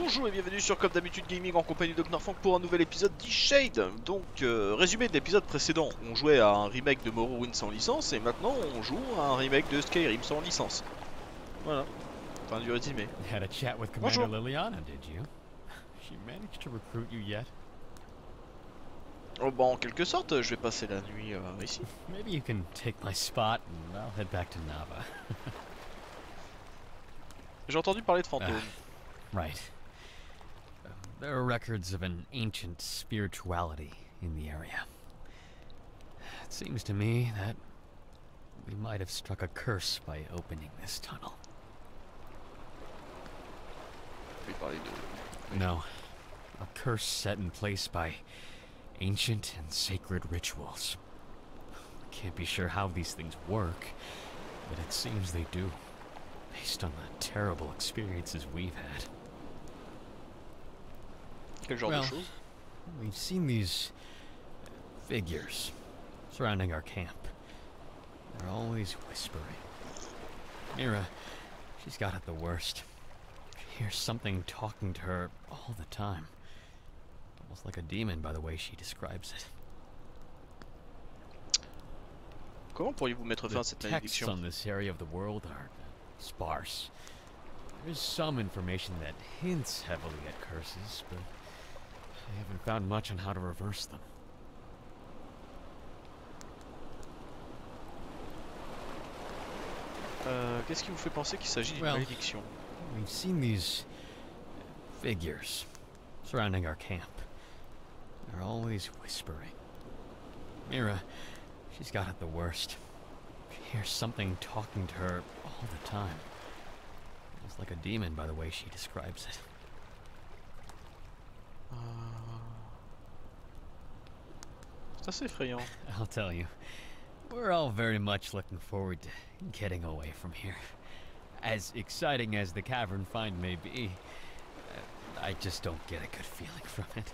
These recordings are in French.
Bonjour et bienvenue sur Comme D'Habitude Gaming en compagnie de Knorfank pour un nouvel épisode d'Eastshade. Donc résumé de l'épisode précédent, on jouait à un remake de Morrowind sans licence et maintenant on joue à un remake de Skyrim sans licence. Voilà, fin du résumé. Had a chat with Commander Liliana, did you? She managed to recruit you yet? Oh bah en quelque sorte, je vais passer la nuit ici. Maybe you can take my spot and I'll head back to Nava. J'ai entendu parler de fantômes. Right. There are records of an ancient spirituality in the area. It seems to me that we might have struck a curse by opening this tunnel. No, a curse set in place by ancient and sacred rituals. We can't be sure how these things work, but it seems they do, based on the terrible experiences we've had. Well, we've seen these figures surrounding our camp. They're always whispering. Mira, she's got it the worst. She hears something talking to her all the time. Almost like a demon by the way she describes it. Comment pourriez-vous mettre fin à cette malédiction? The texts on this area of the world are sparse. There's some information that hints heavily at curses, but I haven't found much on how to reverse them. Qu'est-ce qui vous fait penser qu'il s'agit d'une malédiction? We've seen these figures surrounding our camp. They're always whispering. Mira, she's got it the worst. She hears something talking to her all the time. Almost like a demon by the way she describes it. That's effrayant. I'll tell you, we're all very much looking forward to getting away from here. As exciting as the cavern find may be, I just don't get a good feeling from it.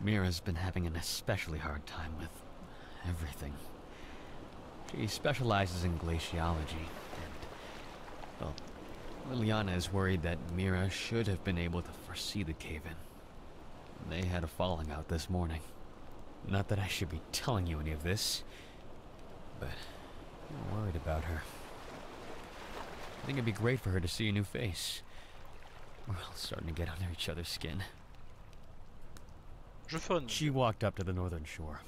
Mira's been having an especially hard time with everything. She specializes in glaciology, and well, Liliana is worried that Mira should have been able to foresee the cave-in. They had a falling out this morning. Not that I should be telling you any of this, but I'm worried about her. I think it'd be great for her to see a new face. We're all starting to get under each other's skin. She walked up to the northern shore.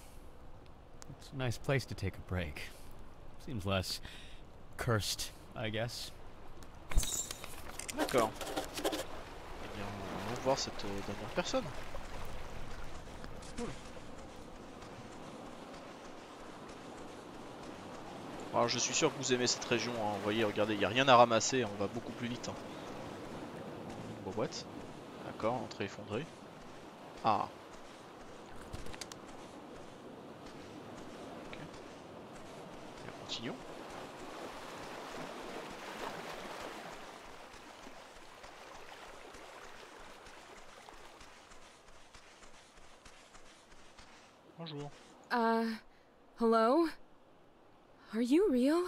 It's a nice place to take a break. Seems less cursed, I guess. D'accord. Eh bien, on va voir cette dernière personne. Cool. Alors je suis sûr que vous aimez cette région, hein. Vous voyez, regardez, il n'y a rien à ramasser, on va beaucoup plus vite. Hein. Bon, boîte. D'accord, entrée effondrée. Ah. Ok. Et continuons. Bonjour. Hello? Are you real?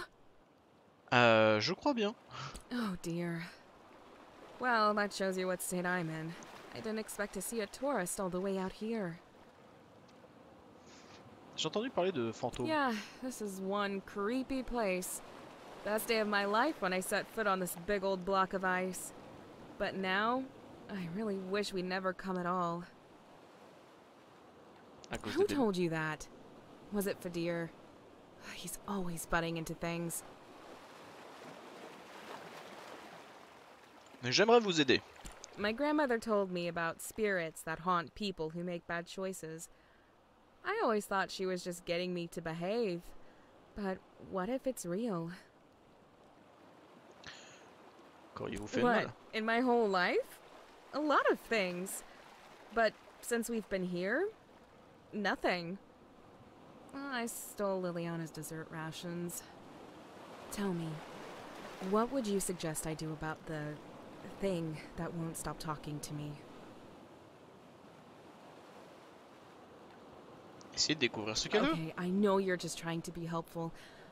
Je crois bien. Oh dear. Well, that shows you what state I'm in. I didn't expect to see a tourist all the way out here. J'ai entendu parler de fantômes. Yeah, this is one creepy place. Best day of my life when I set foot on this big old block of ice. But now, I really wish we'd never come at all. Who told you that? Was it Fedir? He's always butting into things. J'aimerais vous aider. My grandmother told me about spirits that haunt people who make bad choices. I always thought she was just getting me to behave. But what if it's real? What? In my whole life? A lot of things. But since we've been here, nothing. I stole Liliana's dessert rations. Tell me, what would you suggest I do about the thing that won't stop talking to me? Okay, I know you're just trying to be helpful,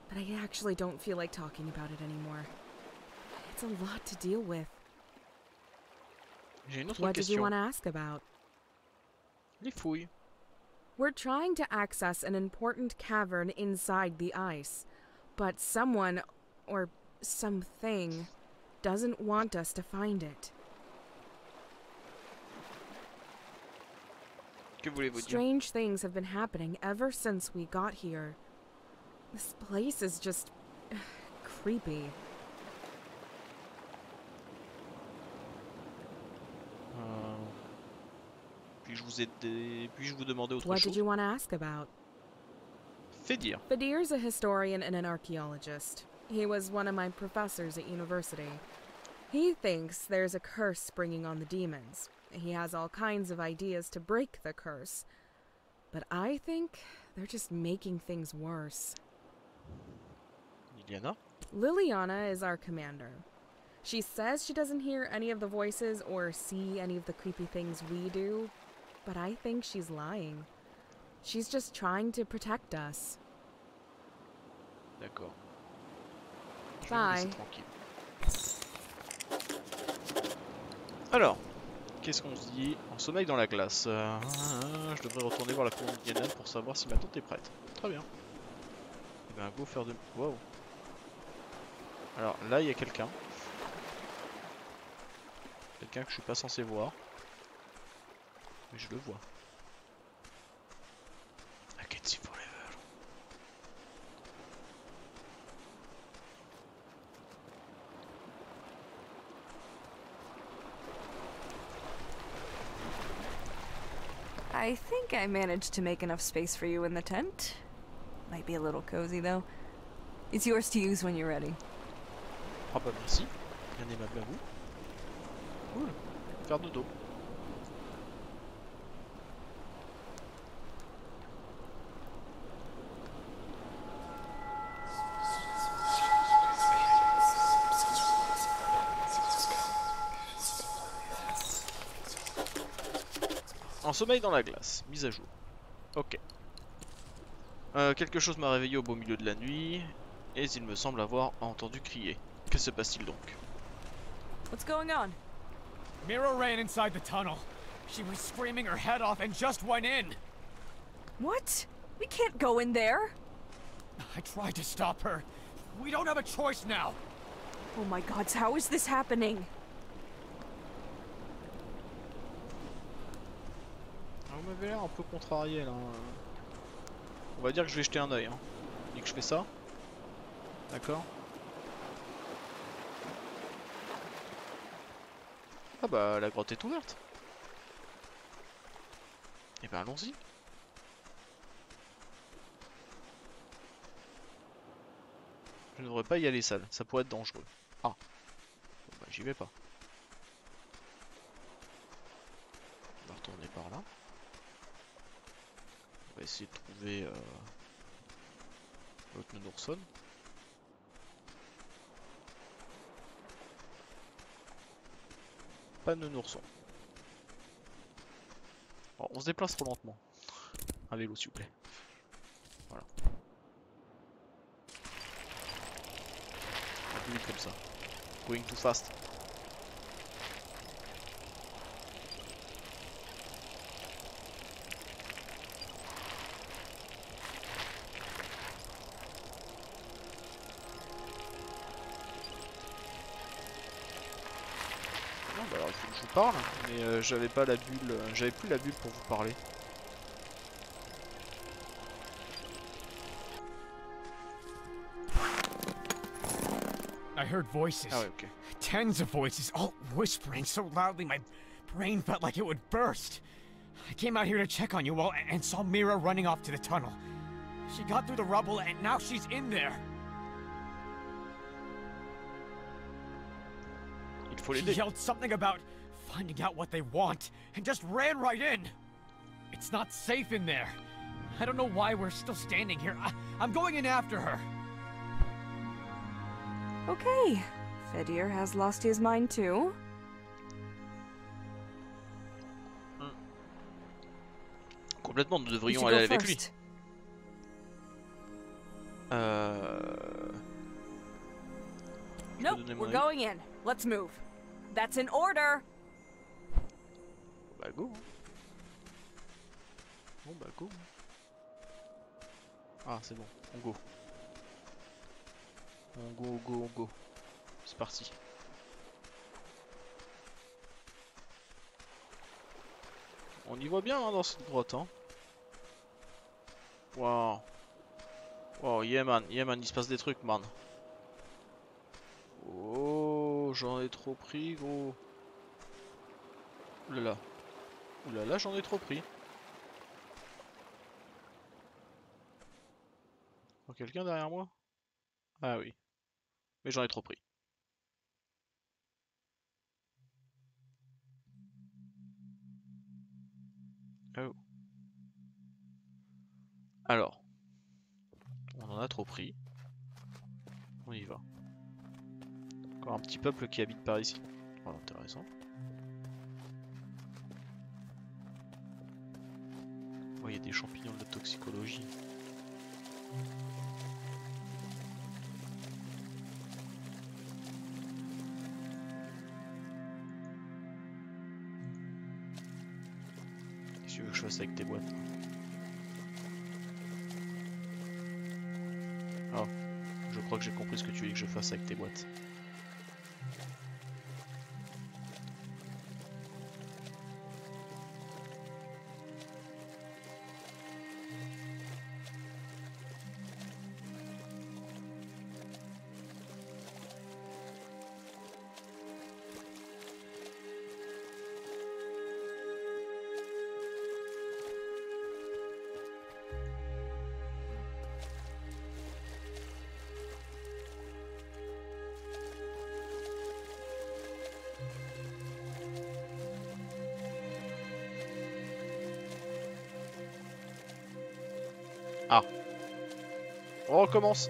but I actually don't feel like talking about it anymore. It's a lot to deal with. J'ai une autre question. Les fouilles. We're trying to access an important cavern inside the ice, but someone or something doesn't want us to find it. Que voulez-vous dire? Strange things have been happening ever since we got here. This place is just creepy. Puis-je vous demander autre chose? What did you want to ask about? Fedir. Fedir is a historian and an archaeologist. He was one of my professors at university. He thinks there's a curse springing on the demons. He has all kinds of ideas to break the curse. But I think they're just making things worse. Liliana? Liliana is our commander. She says she doesn't hear any of the voices or see any of the creepy things we do, but I think she's lying. She's just trying to protect us. D'accord. Bye. Alors, qu'est-ce qu'on se dit? On sommeille dans la glace. Je devrais retourner voir la couronne de Yannan pour savoir si ma tante est prête. Très bien. Eh ben, go faire de... Wow. Alors, là, il y a quelqu'un. Quelqu'un que je suis pas censé voir. Mais je le vois. I think I managed to make enough space for you in the tent. Might be a little cozy though. It's yours to use when you're ready. Ah bah merci, bien aimable à vous. Cool, faire de dos. En sommeil dans la glace, mise à jour. Ok. Quelque chose m'a réveillé au beau milieu de la nuit, et il me semble avoir entendu crier. Que se passe-t-il donc? What's going on? Mira ran inside the tunnel. She was screaming her head off and just went in. What? We can't go in there. I tried to stop her. We don't have a choice now. Oh my gods, how is this happening? Vous m'avez l'air un peu contrarié là. On va dire que je vais jeter un œil. Hein. Et que je fais ça. D'accord. Ah bah la grotte est ouverte. Et bah allons-y. Je ne devrais pas y aller seul. Ça pourrait être dangereux. Ah. Bon, bah j'y vais pas. On va retourner par là. On va essayer de trouver l'autre Nodorson. Pas de nourrisson. Bon, on se déplace trop lentement. Un vélo s'il vous plaît. Voilà. Un peu vite comme ça. Going too fast. Parle, mais j'avais pas la bulle, j'avais plus la bulle pour vous parler. I heard voices. Ah ouais, okay. Tens of voices, all whispering so loudly my brain felt like it would burst. I came out here to check on you all and saw Mira running off to the tunnel. She got through the rubble and now she's in there. Il faut l'aider. She yelled something about finding out what they want, and just ran right in. It's not safe in there. I don't know why we're still standing here. I'm going in after her. Okay, Fedir has lost his mind too. Complètement, nous devrions aller avec lui. Nope, we're going in. Let's move. That's an order. bah go. Bon bah go. Ah c'est bon, on go. On go, go, on go. C'est parti. On y voit bien hein, dans cette grotte hein. Waouh. Wow, yeah man, yeah man, il se passe des trucs man. Oh, j'en ai trop pris gros. Oulala. Oulala, j'en ai trop pris. Oh, quelqu'un derrière moi? Ah oui. Mais j'en ai trop pris. Oh. Alors. On en a trop pris. On y va. Encore un petit peuple qui habite par ici. Oh, intéressant. Oh, il y a des champignons de la toxicologie. Qu'est-ce que tu veux que je fasse avec tes boîtes? Ah, je crois que j'ai compris ce que tu veux que je fasse avec tes boîtes. Ah. On recommence.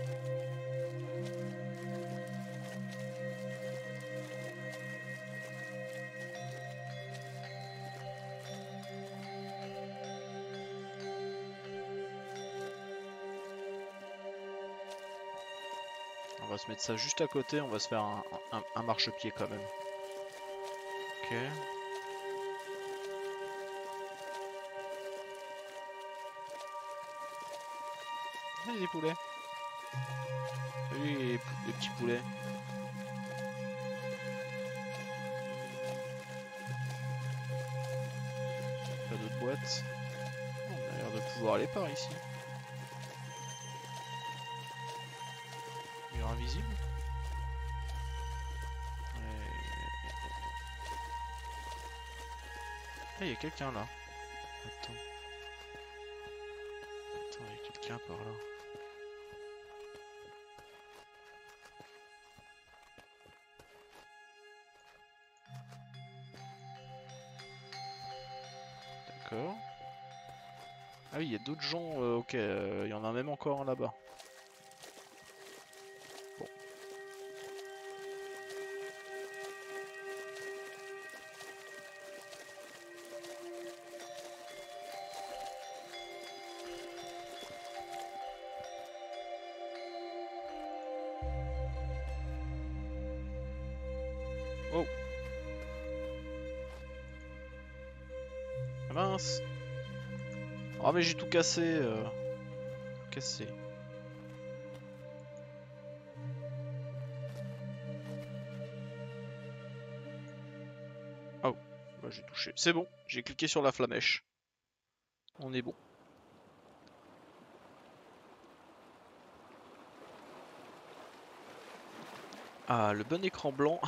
On va se mettre ça juste à côté, on va se faire un marchepied quand même. Ok. Salut les poulets. Salut les petits poulets. Pas d'autres boîtes. On a l'air de pouvoir aller par ici. Mur invisible. Ah, il y a quelqu'un là. Attends. Attends, il y a quelqu'un par là. Ah oui, il y a d'autres gens, ok, il y en a même encore là-bas. Bon. Oh. Ah mince. Ah oh mais j'ai tout cassé cassé. Ah oh, bah j'ai touché. C'est bon, j'ai cliqué sur la flamèche. On est bon. Ah le bon écran blanc.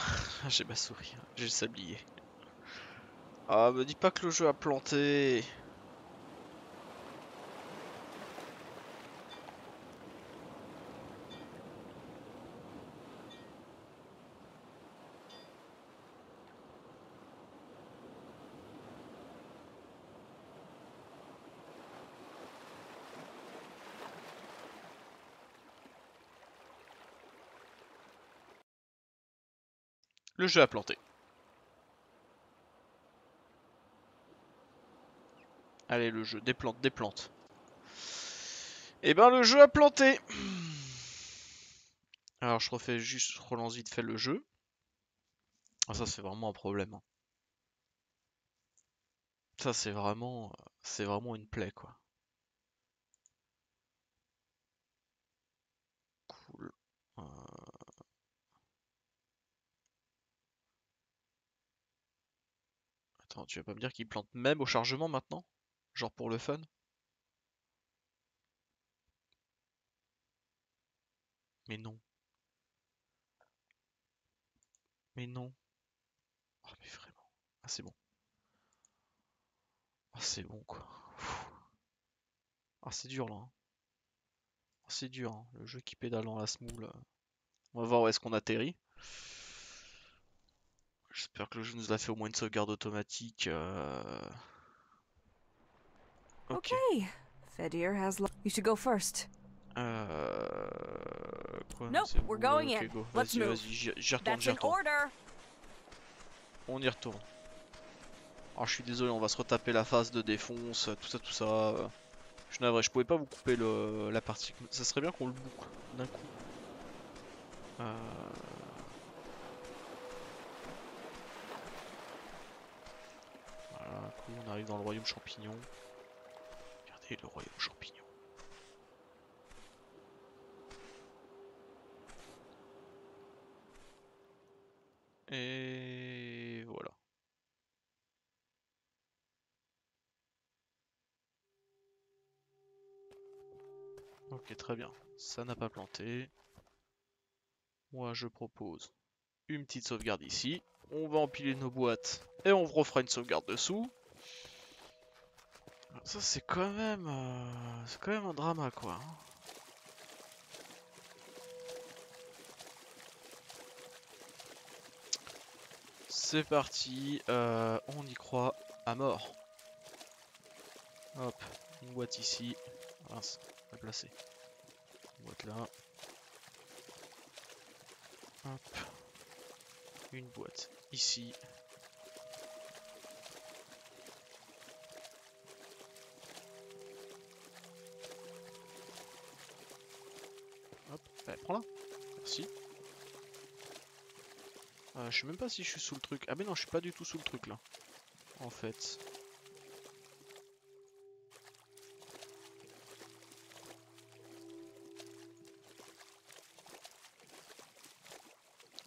J'ai ma souris, j'ai le sablier. Ah me dis pas que le jeu a planté. Le jeu a planté. Allez le jeu, des plantes, des plantes. Et ben le jeu a planté. Alors je refais juste, relance vite fait le jeu. Ah ça c'est vraiment un problème. Hein. Ça c'est vraiment une plaie quoi. Cool. Attends, tu vas pas me dire qu'il plante même au chargement maintenant? Genre pour le fun? Mais non. Mais non. Oh mais vraiment. Ah c'est bon. Ah c'est bon quoi. Pfff. Ah c'est dur là. Hein. Ah, c'est dur hein. Le jeu qui pédale dans la semoule. On va voir où est-ce qu'on atterrit. J'espère que le jeu nous a fait au moins une sauvegarde automatique. Ok. Fedir has. You should go first. Quoi, non, we're going in. Let's move. J'y retourne, j'y retourne. On y retourne. Alors je suis désolé, on va se retaper la phase de défonce, tout ça. Je suis navré, je pouvais pas vous couper la partie. Ça serait bien qu'on le boucle d'un coup. Voilà, cool, on arrive dans le royaume champignon. Regardez le royaume champignon. Et voilà. Ok, très bien. Ça n'a pas planté. Moi, je propose une petite sauvegarde ici. On va empiler nos boîtes et on refera une sauvegarde dessous. Ça, c'est quand même un drama, quoi. C'est parti, on y croit à mort. Hop, une boîte ici. Mince, on va placer. Une boîte là. Hop. Une boîte ici. Hop, allez, prends-la. Merci. Je sais même pas si je suis sous le truc. Ah mais non, je suis pas du tout sous le truc là. En fait.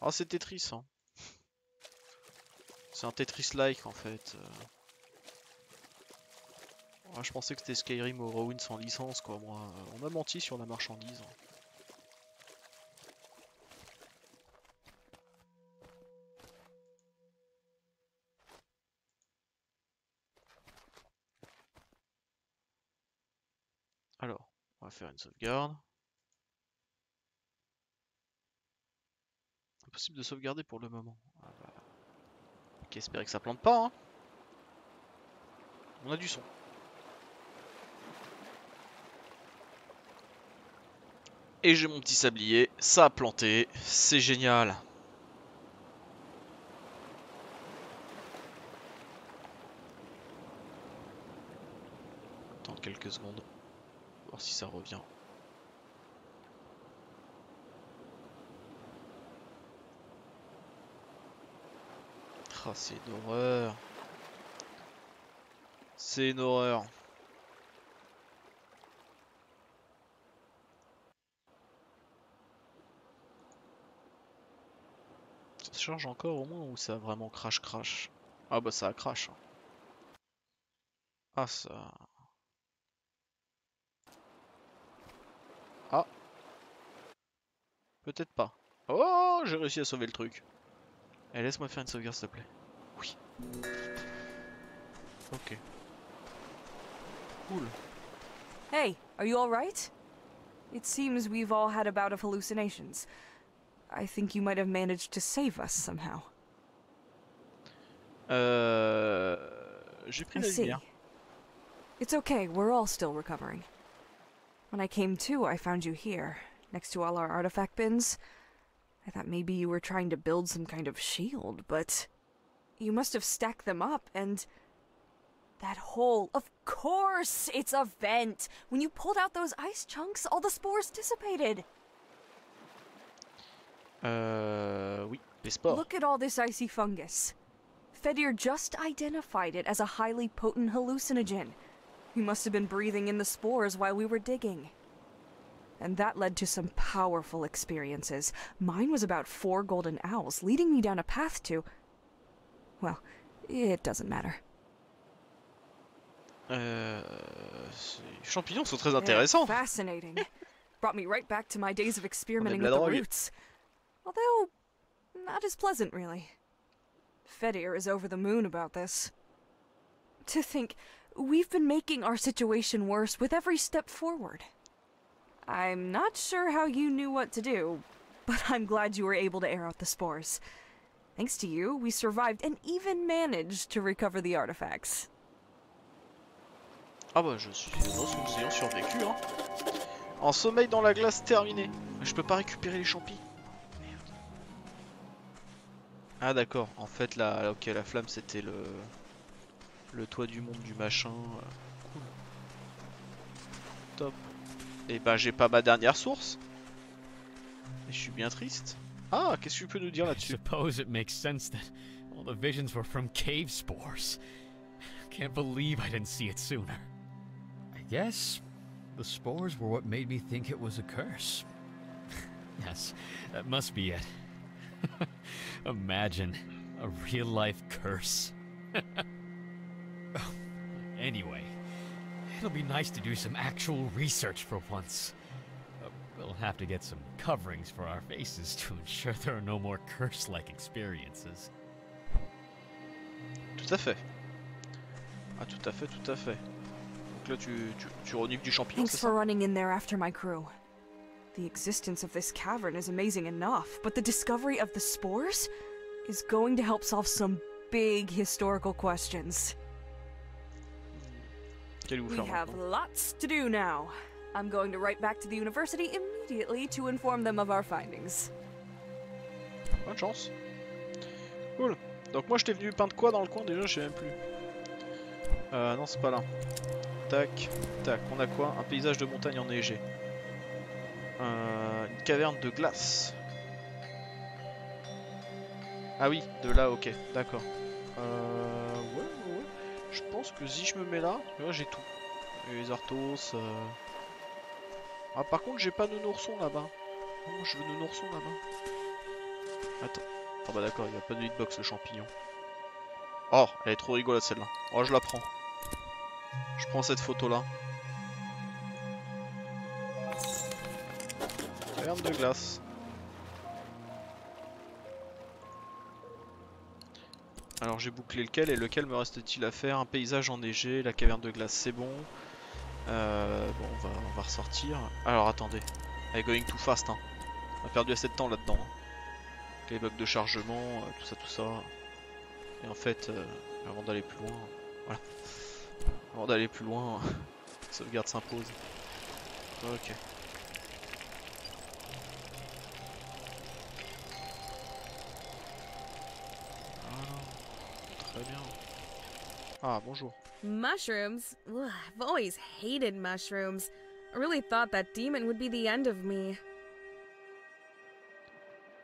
Ah, c'est Tetris hein. C'est un Tetris-like en fait. Ah, je pensais que c'était Skyrim ou Morrowind sans licence quoi moi. On m'a menti sur la marchandise. Faire une sauvegarde. Impossible de sauvegarder pour le moment. Ah bah. Ok, espérer que ça plante pas. Hein. On a du son. Et j'ai mon petit sablier. Ça a planté. C'est génial. Attends quelques secondes. Voir si ça revient. Ah, c'est une horreur. C'est une horreur. Ça se charge encore au moins ou ça vraiment crash? Ah bah ça crash. Ah ça... Ah. Peut-être pas. Oh, j'ai réussi à sauver le truc. Et laisse-moi faire une sauvegarde s'il te plaît. Oui. Ok. Cool. Hey, are you all right? It seems we've all had a bout of hallucinations. I think you might have managed to save us somehow. J'ai pris la lumière. It's okay, we're all still recovering. When I came to, I found you here, next to all our artifact bins. I thought maybe you were trying to build some kind of shield, but... You must have stacked them up, and... That hole, of course, it's a vent! When you pulled out those ice chunks, all the spores dissipated! Oui, les spores. Look at all this icy fungus. Fedir just identified it as a highly potent hallucinogen. We must have been breathing in the spores while we were digging. And that led to some powerful experiences. Mine was about 4 golden owls, leading me down a path to... Well, it doesn't matter. Ces champignons sont très intéressants. Fascinating. Brought me right back to my days of experimenting with the roots. Although, not as pleasant, really. Fedir is over the moon about this. To think, we've been making our situation worse with every step forward. I'm not sure how you knew what to do, but I'm glad you were able to air out the spores. Thanks to you, we survived and even managed to recover the artifacts. Ah bah, je suis heureuse que nous ayons survécu, hein. En sommeil dans la glace terminée. Je peux pas récupérer les champis. Merde. Ah d'accord, en fait là, ok, la flamme c'était le toit du monde du machin. Cool. Top. Et bah j'ai pas ma dernière source. Et je suis bien triste. Ah, qu'est-ce que tu peux nous dire là-dessus? Suppose it makes sense that all the visions were from cave spores. Can't believe I didn't see it sooner. I guess the spores were what made me think it was a curse. Yes, that must be it. Imagine a real-life curse. Anyway, it'll be nice to do some actual research for once. We'll have to get some coverings for our faces to ensure there are no more curse-like experiences. Tout à fait. Ah, tout à fait, tout à fait. Là, tu renifles du champignon. Thanks for running in there after my crew. The existence of this cavern is amazing enough, but the discovery of the spores is going to help solve some big historical questions. We have lots to do now. I'm going to write back to the university immediately to inform them of our findings. Bonne chance. Cool. Donc moi, je t'ai venu peindre quoi dans le coin déjà? Je sais même plus. Non, c'est pas là. Tac, tac, on a quoi? Un paysage de montagne enneigée. Une caverne de glace. Ah oui, de là, ok, d'accord. Ouais. Je pense que si je me mets là, j'ai tout. Et les arthos. Ah, par contre, j'ai pas de nounourson là-bas. Oh, je veux de nounourson là-bas. Attends. Ah, bah d'accord, il n'y a pas de hitbox le champignon. Oh, elle est trop rigolote celle-là. Oh, je la prends. Je prends cette photo-là. Caverne de glace. Alors j'ai bouclé lequel et lequel me reste-t-il à faire? Un paysage enneigé, la caverne de glace, c'est bon. Bon, on va ressortir. Alors attendez, I'm going too fast. Hein. On a perdu assez de temps là-dedans. Hein. Les bugs de chargement, tout ça, tout ça. Et en fait, avant d'aller plus loin, voilà. Avant d'aller plus loin, sauvegarde s'impose. Ok. Ah, très bien. Ah, bonjour. Mushrooms? Ugh, I've always hated mushrooms. I really thought that demon would be the end of me.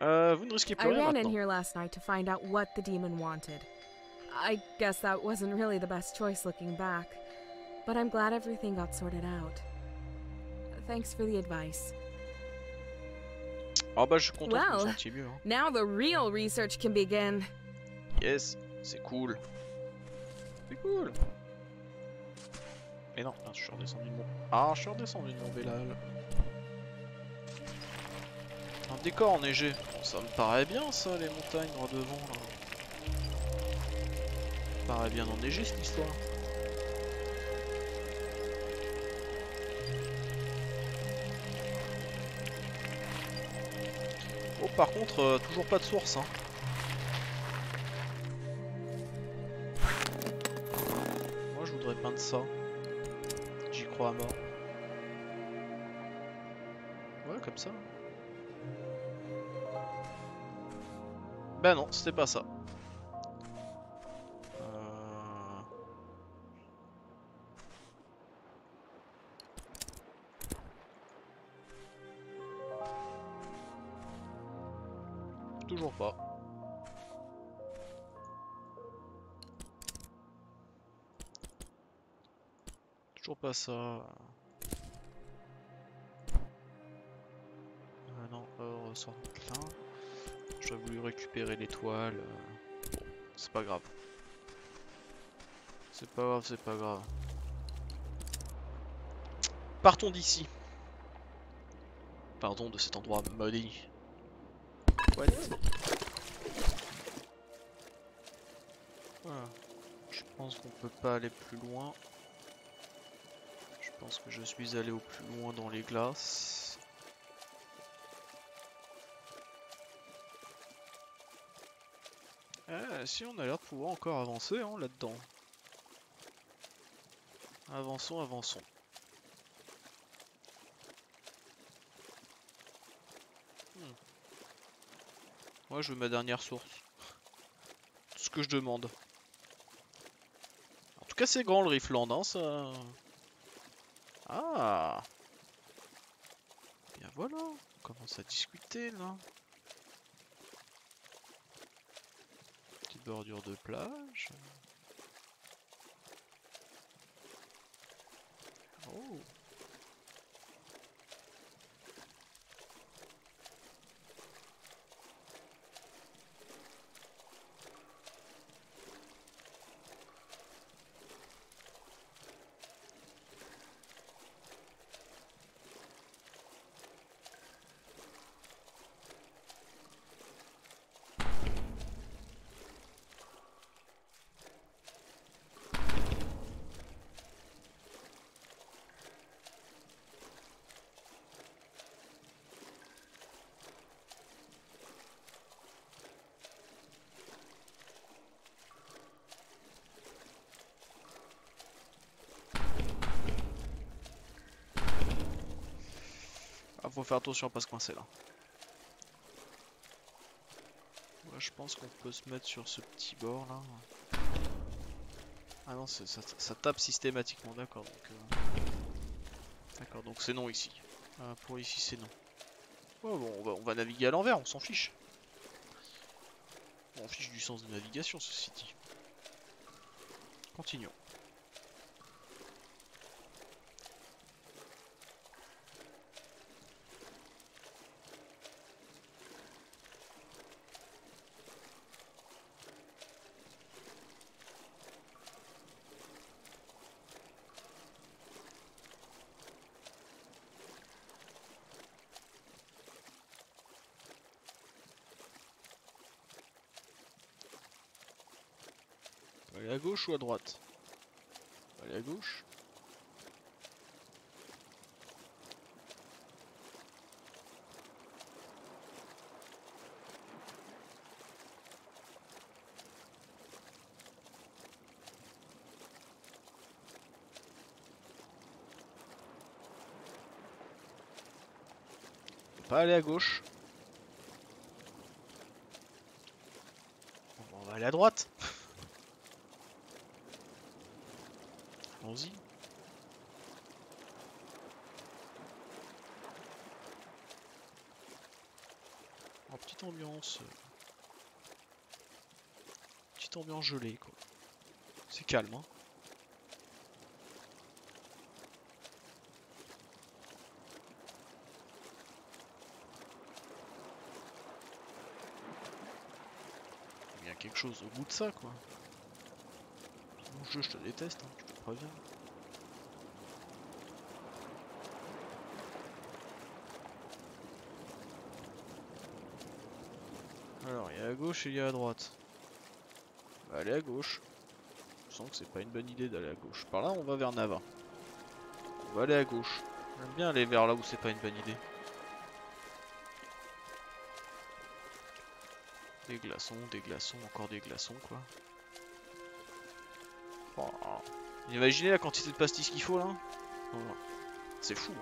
Vous ne risquez plus rien maintenant. I ran in here last night to find out what the demon wanted. I guess that wasn't really the best choice looking back, but I'm glad everything got sorted out. Thanks for the advice. Ah bah je suis content que vous sentiez mieux. Hein. Now the real research can begin. Yes, c'est cool. C'est cool. Mais non, je suis redescendu de mon... Ah, je suis redescendu de mon Bellal. Un décor enneigé. Bon, ça me paraît bien ça, les montagnes droit devant là. Ça paraît bien enneigé cette histoire. Oh, par contre, toujours pas de source. Hein. Moi je voudrais peindre ça. J'y crois à mort. Ouais, comme ça. Ben non, c'était pas ça. Toujours pas. Toujours pas ça. Ah non, ressort là. J'aurais voulu récupérer l'étoile. Bon, c'est pas grave. C'est pas grave, c'est pas grave. Partons d'ici. Pardon, de cet endroit maudit. What? Voilà. Je pense qu'on peut pas aller plus loin. Je pense que je suis allé au plus loin dans les glaces. Ah, si, on a l'air de pouvoir encore avancer hein, là-dedans. Avançons, avançons. Moi je veux ma dernière source. Tout ce que je demande. En tout cas c'est grand le Riffland hein, ça. Ah. Bien voilà, on commence à discuter là. Petite bordure de plage. Oh. Faut faire attention à pas se coincer là. Ouais, je pense qu'on peut se mettre sur ce petit bord là. Ah non, ça tape systématiquement, d'accord. D'accord, donc c'est non ici. Pour ici c'est non. Ouais, bon, on va naviguer à l'envers, on s'en fiche. Bon, on fiche du sens de navigation ceci dit. Continuons. Aller à gauche ou à droite? Aller à gauche. On peut pas aller à gauche. On va aller à droite. Allons-y. Oh, petite ambiance gelée quoi. C'est calme hein. Il y a quelque chose au bout de ça quoi. Mon jeu, je te déteste, hein, je te préviens. Alors, il y a à gauche et il y a à droite. On va aller à gauche. Je sens que c'est pas une bonne idée d'aller à gauche. Par là, on va vers Nava. On va aller à gauche. J'aime bien aller vers là où c'est pas une bonne idée. Des glaçons, encore des glaçons, quoi. Oh, imaginez la quantité de pastis qu'il faut là. Oh, c'est fou.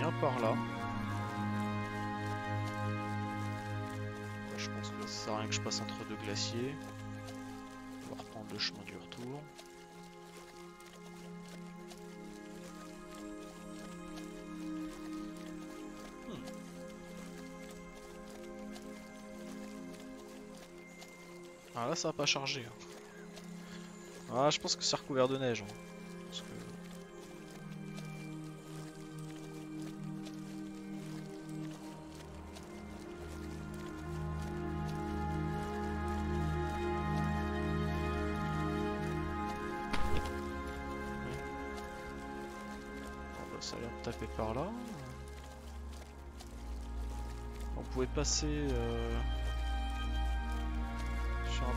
bien par là. Je pense que ça sert à rien que je passe entre deux glaciers. On va reprendre le chemin du retour. Ah là ça va pas charger. Ah je pense que c'est recouvert de neige. Parce que... Bon, bah, ça a l'air de taper par là. On pouvait passer...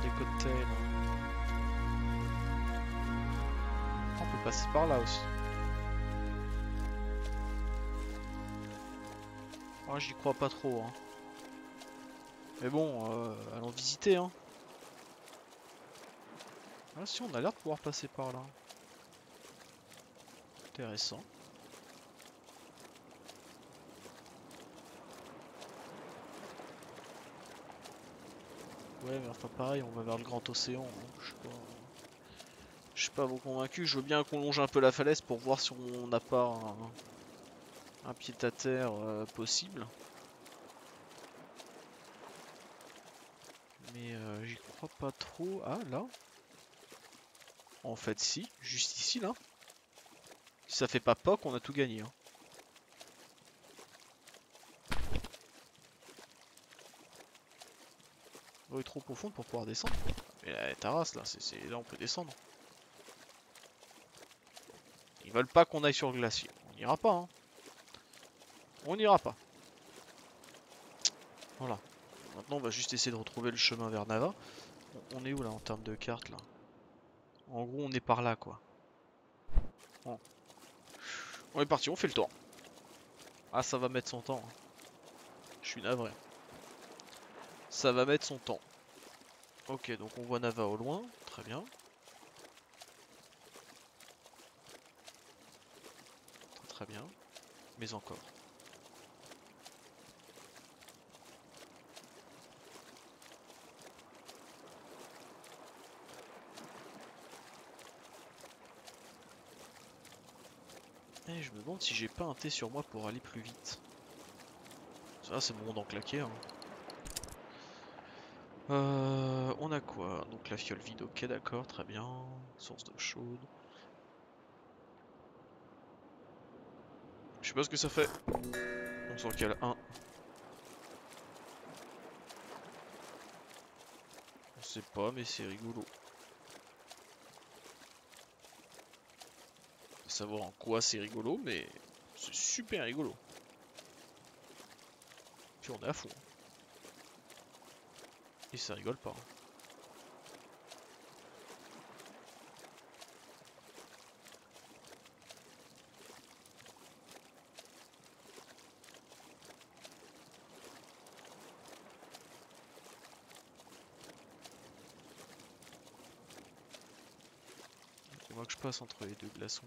des cocktails. On peut passer par là aussi. Moi j'y crois pas trop hein. Mais bon allons visiter hein. Ah si on a l'air de pouvoir passer par là. Intéressant. Ouais mais enfin pareil, on va vers le grand océan, hein. Je suis pas convaincu, je veux bien qu'on longe un peu la falaise pour voir si on n'a pas un pied-à-terre possible. Mais j'y crois pas trop, ah là. En fait si, juste ici là. Si ça fait pas POC, on a tout gagné hein. Est trop profonde pour pouvoir descendre. Mais la terrasse là, là on peut descendre. Ils veulent pas qu'on aille sur le glacier. On n'ira pas hein. On n'ira pas. Voilà. Maintenant on va juste essayer de retrouver le chemin vers Nava. On est où là en termes de carte là? En gros on est par là quoi. Bon. On est parti, on fait le tour. Ah ça va mettre son temps. Hein. Je suis navré. Ça va mettre son temps. Ok, donc on voit Nava au loin, très bien. Très bien, mais encore. Et je me demande si j'ai pas un thé sur moi pour aller plus vite. Ça c'est bon d'en claquer hein. On a quoi? Donc la fiole vide, ok d'accord, très bien. Source d'eau chaude. Je sais pas ce que ça fait. On s'en cale un. On sait pas mais c'est rigolo. Faut savoir en quoi c'est rigolo mais c'est super rigolo. Puis on est à fond. Et ça rigole pas. C'est moi que je passe entre les deux glaçons.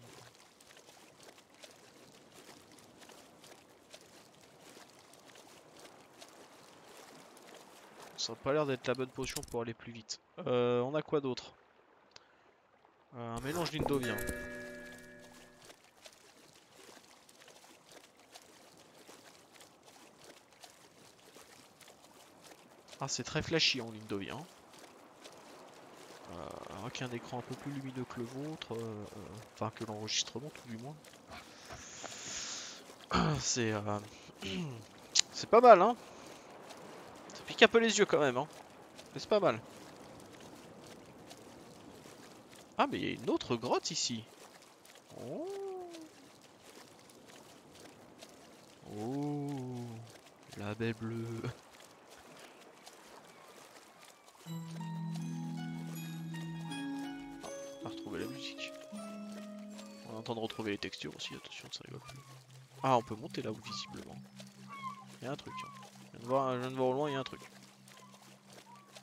Ça n'a pas l'air d'être la bonne potion pour aller plus vite. On a quoi d'autre? Un mélange d'indovien. Ah c'est très flashy en indovien. Avec un écran un peu plus lumineux que le vôtre, enfin que l'enregistrement tout du moins. C'est c'est pas mal hein. Pique un peu les yeux quand même, hein. Mais c'est pas mal. Ah, mais il y a une autre grotte ici. Oh. Oh. La baie bleue. Oh, on va retrouver la musique. On est en train de retrouver les textures aussi, attention, ça rigole plus. Ah, on peut monter là-haut visiblement. Il y a un truc, hein. Je viens de voir au loin, il y a un truc.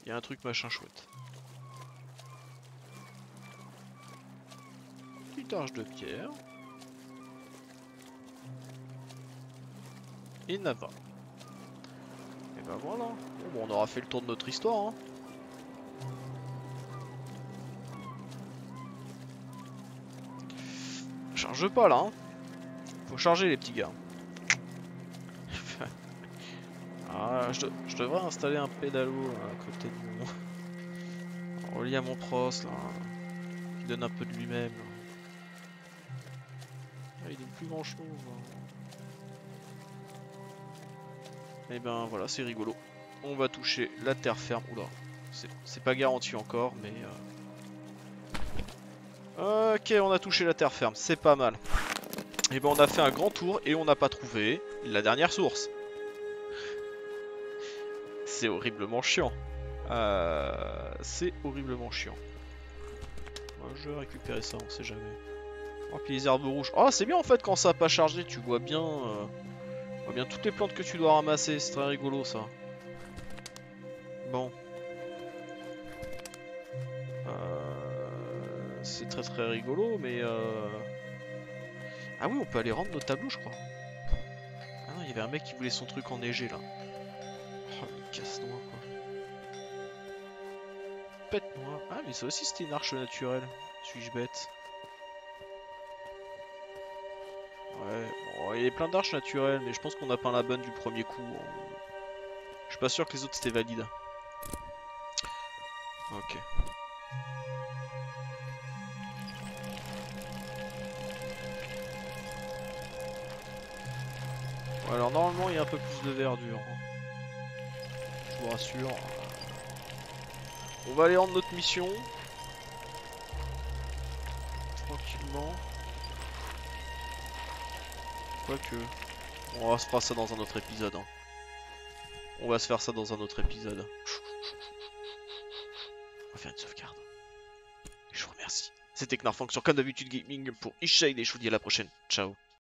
Il y a un truc machin chouette. Petite arche de pierre. Il n'a pas. Et ben voilà. Bon, on aura fait le tour de notre histoire. Hein. Charge pas là. Hein. Faut charger les petits gars. Ah, je devrais installer un pédalo à côté de moi. Relié à mon pros là. Qui donne un peu de lui-même. Ah, il donne plus grand chose. Et ben voilà, c'est rigolo. On va toucher la terre ferme. Oula, c'est pas garanti encore, mais. Ok, on a touché la terre ferme, c'est pas mal. Et ben on a fait un grand tour et on n'a pas trouvé la dernière source. C'est horriblement chiant. C'est horriblement chiant. Je vais récupérer ça, on sait jamais. Oh, puis les herbes rouges. Oh, c'est bien en fait quand ça n'a pas chargé, tu vois bien. On voit bien toutes les plantes que tu dois ramasser, c'est très rigolo ça. Bon. C'est très très rigolo, mais... Ah oui, on peut aller rendre nos tableaux, je crois. Ah non, il y avait un mec qui voulait son truc enneigé, là. Oh, le casse-noix, quoi. Pète-moi. Ah, mais ça aussi, c'était une arche naturelle. Suis-je bête? Ouais, bon, il y a plein d'arches naturelles, mais je pense qu'on a peint la bonne du premier coup. Je suis pas sûr que les autres c'était valide. Ok. Bon, alors normalement il y a un peu plus de verdure. Je vous rassure. On va aller rendre notre mission. Tranquillement. Quoique, on va se faire ça dans un autre épisode. Hein. On va se faire ça dans un autre épisode. On va faire une sauvegarde. Et je vous remercie. C'était Knarfang sur Comme D'Habitude Gaming pour Eastshade et je vous dis à la prochaine. Ciao.